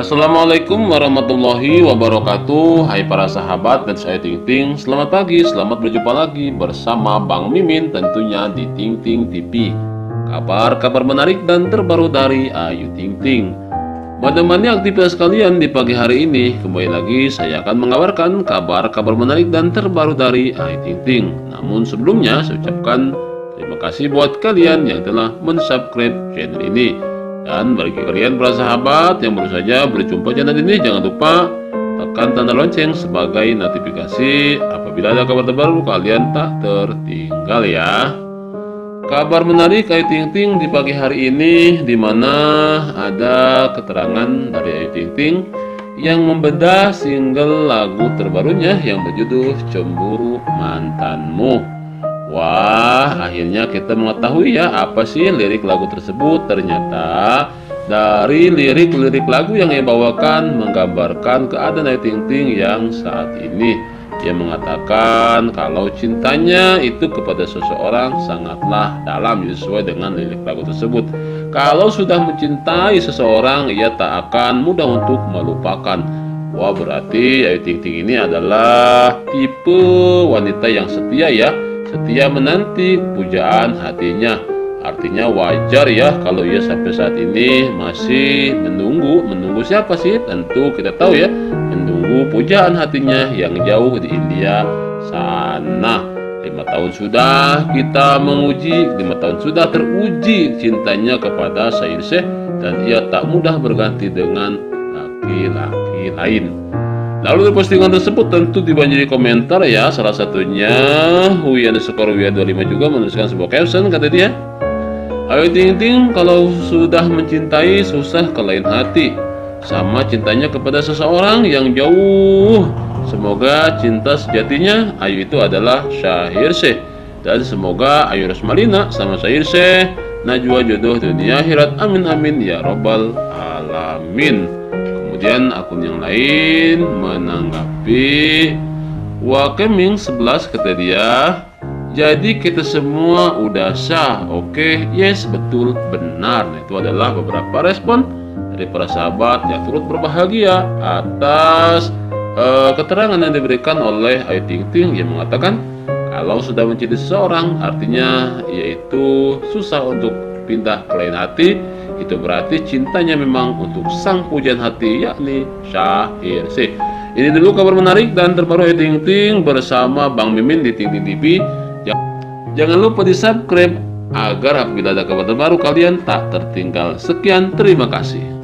Assalamualaikum warahmatullahi wabarakatuh. Hai para sahabat dan saya Ting Ting. Selamat pagi, selamat berjumpa lagi bersama Bang Mimin tentunya di Ting Ting TV. Kabar-kabar menarik dan terbaru dari Ayu Ting Ting. Bagaimana aktivitas kalian di pagi hari ini? Kembali lagi saya akan mengabarkan kabar-kabar menarik dan terbaru dari Ayu Ting Ting. Namun sebelumnya saya ucapkan terima kasih buat kalian yang telah mensubscribe channel ini. Dan bagi kalian para sahabat yang baru saja berjumpa channel ini, jangan lupa tekan tanda lonceng sebagai notifikasi apabila ada kabar terbaru kalian tak tertinggal ya. Kabar menarik Ayu Ting Ting di pagi hari ini, dimana ada keterangan dari Ayu Ting Ting yang membedah single lagu terbarunya yang berjudul Cemburu Mantanmu. Wah, akhirnya kita mengetahui ya apa sih lirik lagu tersebut. Ternyata dari lirik-lirik lagu yang ia bawakan menggambarkan keadaan Ayu Ting Ting yang saat ini. Ia mengatakan kalau cintanya itu kepada seseorang sangatlah dalam, sesuai dengan lirik lagu tersebut. Kalau sudah mencintai seseorang, ia tak akan mudah untuk melupakan. Wah, berarti Ayu Ting Ting ini adalah tipe wanita yang setia ya, setia menanti pujaan hatinya. Artinya wajar ya kalau ia sampai saat ini masih menunggu siapa sih? Tentu kita tahu ya, menunggu pujaan hatinya yang jauh di India sana. 5 tahun sudah kita menguji, 5 tahun sudah teruji cintanya kepada Shaheer Sheikh, dan ia tak mudah berganti dengan laki-laki lain. Lalu postingan tersebut tentu dibanjiri komentar ya, salah satunya WNSKOR WN25 juga menuliskan sebuah caption, kata dia, "Ayu Ting Ting kalau sudah mencintai susah ke lain hati, sama cintanya kepada seseorang yang jauh. Semoga cinta sejatinya Ayu itu adalah Shaheer Sheikh, dan semoga Ayu Resmalina sama Shaheer Sheikh najwa jodoh dunia akhirat, amin amin ya robbal alamin." Kemudian akun yang lain menanggapi Wakeming 11, kata dia, "Jadi kita semua udah sah, oke, yes, betul, benar." Nah, itu adalah beberapa respon dari para sahabat yang turut berbahagia atas keterangan yang diberikan oleh Ayu Ting Ting yang mengatakan kalau sudah mencintai seseorang artinya yaitu susah untuk pindah ke lain hati. Itu berarti cintanya memang untuk sang pujian hati, yakni Shaheer Sheikh. Ini dulu kabar menarik dan terbaru Ayu Ting Ting bersama Bang Mimin di Ting Ting TV. Jangan lupa di subscribe agar apabila ada kabar terbaru kalian tak tertinggal. Sekian, terima kasih.